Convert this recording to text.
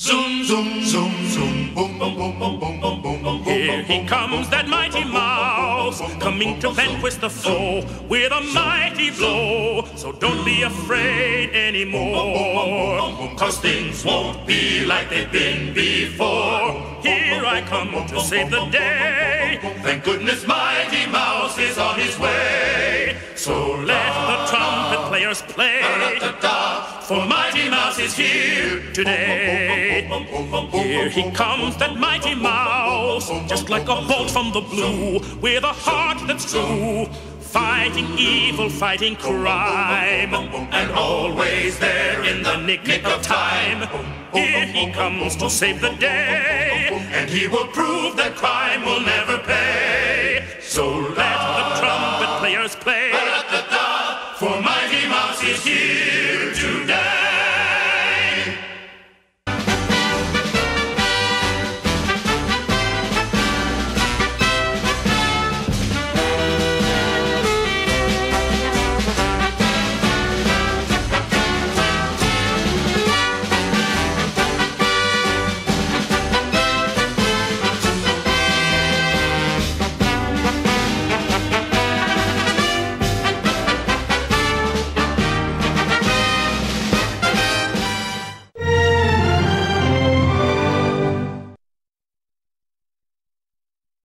Zoom, zoom, zoom, zoom, boom, boom, boom, boom, boom, boom, boom, boom. Here he comes, that mighty mouse, coming to vanquish the foe with a mighty blow. So don't be afraid anymore, 'cause things won't be like they've been before. Here I come to save the day. Thank goodness Mighty Mouse is on his way. So let the trumpet players play, for Mighty Mouse is here today. Here he comes, that mighty mouse, just like a bolt from the blue, with a heart that's true, fighting evil, fighting crime, and always there in the nick of time. Here he comes to save the day, and he will prove that crime will never pay. So